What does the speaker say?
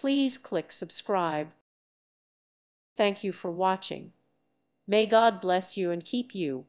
Please click subscribe. Thank you for watching. May God bless you and keep you.